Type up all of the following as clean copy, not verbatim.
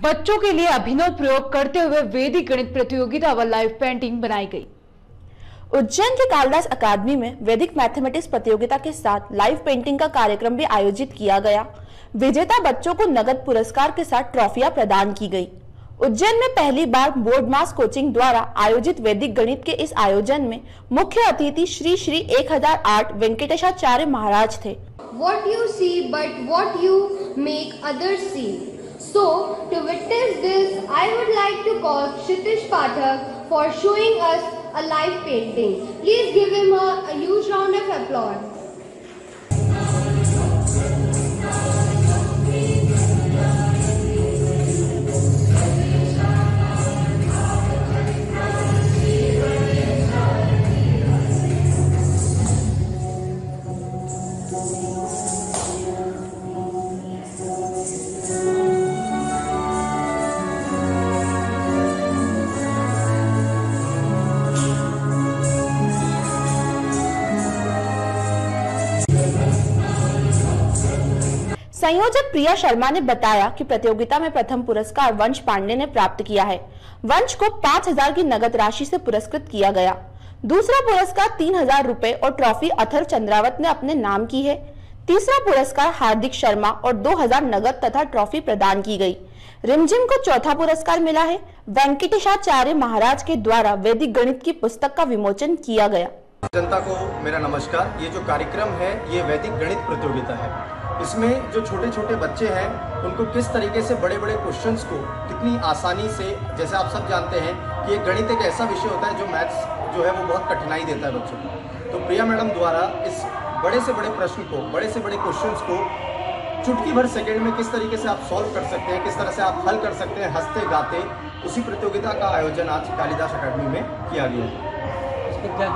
बच्चों के लिए अभिनव प्रयोग करते हुए वैदिक गणित प्रतियोगिता व लाइव पेंटिंग बनाई गई। उज्जैन के कालिदास अकादमी में वैदिक मैथमेटिक्स प्रतियोगिता के साथ लाइव पेंटिंग का कार्यक्रम भी आयोजित किया गया। विजेता बच्चों को नगद पुरस्कार के साथ ट्रॉफियां प्रदान की गई। उज्जैन में पहली बार बोर्ड मास कोचिंग द्वारा आयोजित वैदिक गणित के इस आयोजन में मुख्य अतिथि श्री श्री 1008 वैंकटेशाचार्य महाराज थे। What you see but what you make others see. So to witness this, I would like to call Shitish Patra for showing us a live painting. Please give him a huge round of applause. संयोजक प्रिया शर्मा ने बताया कि प्रतियोगिता में प्रथम पुरस्कार वंश पांडे ने प्राप्त किया है। वंश को 5000 की नगद राशि से पुरस्कृत किया गया। दूसरा पुरस्कार 3000 रुपए और ट्रॉफी अथर्व चंद्रावत ने अपने नाम की है। तीसरा पुरस्कार हार्दिक शर्मा और 2000 नगद तथा ट्रॉफी प्रदान की गई। रिमझिम को चौथा पुरस्कार मिला है। वैंकटेशाचार्य महाराज के द्वारा वैदिक गणित की पुस्तक का विमोचन किया गया। जनता को मेरा नमस्कार। ये जो कार्यक्रम है ये वैदिक गणित प्रतियोगिता है। इसमें जो छोटे छोटे बच्चे हैं उनको किस तरीके से बड़े बड़े क्वेश्चंस को कितनी आसानी से, जैसे आप सब जानते हैं कि गणित एक ऐसा विषय होता है जो मैथ्स जो है वो बहुत कठिनाई देता है बच्चों को, तो प्रिया मैडम द्वारा इस बड़े से बड़े प्रश्न को, बड़े से बड़े क्वेश्चंस को चुटकी भर सेकेंड में किस तरीके से आप सॉल्व कर सकते हैं, किस तरह से आप हल कर सकते हैं हंसते गाते, उसी प्रतियोगिता का आयोजन आज कालिदास अकादमी में किया गया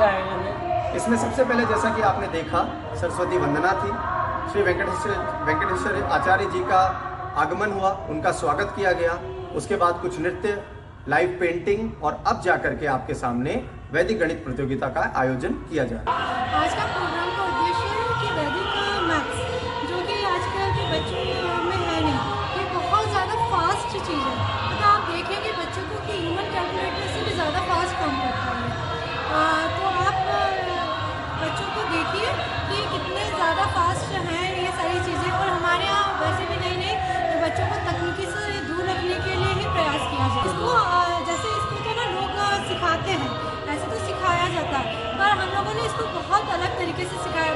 है। इसमें सबसे पहले जैसा कि आपने देखा सरस्वती वंदना थी, श्री वेंकटेश्वर आचार्य जी का आगमन हुआ, उनका स्वागत किया गया, उसके बाद कुछ नृत्य, लाइव पेंटिंग और अब जाकर के आपके सामने वैदिक गणित प्रतियोगिता का आयोजन किया जा रहा है। आज का प्रोग्राम का उद्देश्य है कि वैदिक मैथ्स जो कि आजकल के बच्चों में है नहीं, ये बहुत ज़्यादा फास्ट चीज़ है। मतलब आप देखेंगे बच्चों को कि ह्यूमन कैलकुलेटर से भी ज़्यादा फास्ट काम करता है, तो आप बच्चों को देखिए कि कितने ज़्यादा फास्ट हैं ये सारी चीज़ें। और हमारे यहाँ वैसे भी नई नई बच्चों को तकनीकी से दूर रखने के लिए ही प्रयास किया जाए। इसको जैसे इसको तो ना लोग सिखाते हैं, ऐसे तो सिखाया जाता है, पर हम लोगों ने इसको बहुत अलग तरीके से सिखाया।